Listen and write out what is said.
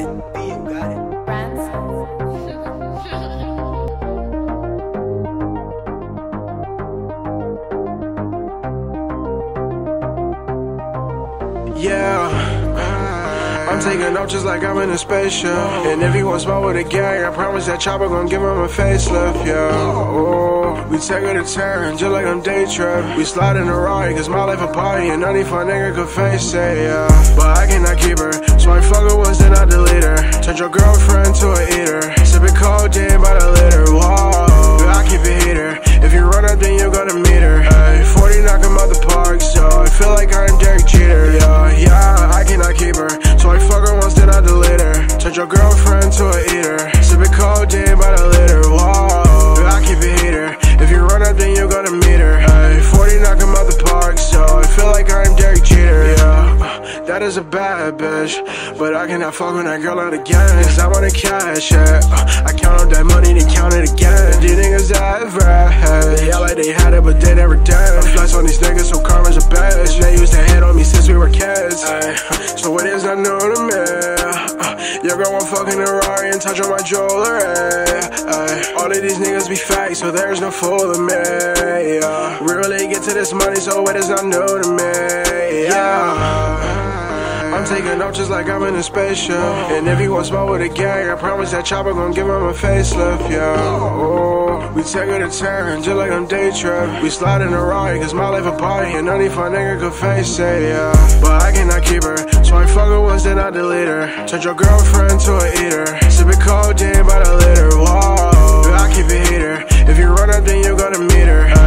it, B, you got it. Brands. Yeah, I'm taking off just like I'm in a spaceship. And everyone's small with a gang. I promise that chopper gon' give him a facelift, yeah. Oh, we take her to turn, just like on day trip. We slide in a ride, cause my life a party, and none of fun nigga could face it, yeah. But I cannot keep her, so I fuck her once, then I delete her. Turned your girlfriend to an eater, sipping cold day by the litter, whoa. I keep a heater, if you run up then you're gonna meet her. 40 knock him out the park, so I feel like I'm Derek Jeter, yeah. Your girlfriend to an eater, sipping cold day by the litter. Whoa, but I keep a heater. If you run up, then you're gonna meet her. Ay, 40 knock him out the park, so I feel like I'm Derek Jeter. Yeah, that is a bad bitch, but I cannot fuck with that girl out again. Cause I wanna cash it. I count up that money, then count it again. These niggas average, yeah, like they had it, but they never did. I flex on these niggas, so karma's a bitch. They used to hit on me since we were kids. Ay, so it is not new to me. Your girl won't fucking Ferrari and touch on my jewelry. All of these niggas be fake, so there's no fool to me. Yeah. We really get to this money, so it is not new to me. Yeah. I'm taking off just like I'm in a spaceship. And everyone's small with a gang. I promise that chopper gon' give him a facelift. Yeah. Oh, we take her to turn, just like on day trip. We slide in a ride, cause my life a party, and none of fun nigga could face it. Yeah. But I cannot keep her. So I fuck her once, then I delete her. Turned your girlfriend to an eater. Sipping cold, day by the litter. Whoa, but I keep a heater. If you run up, then you're gonna meet her.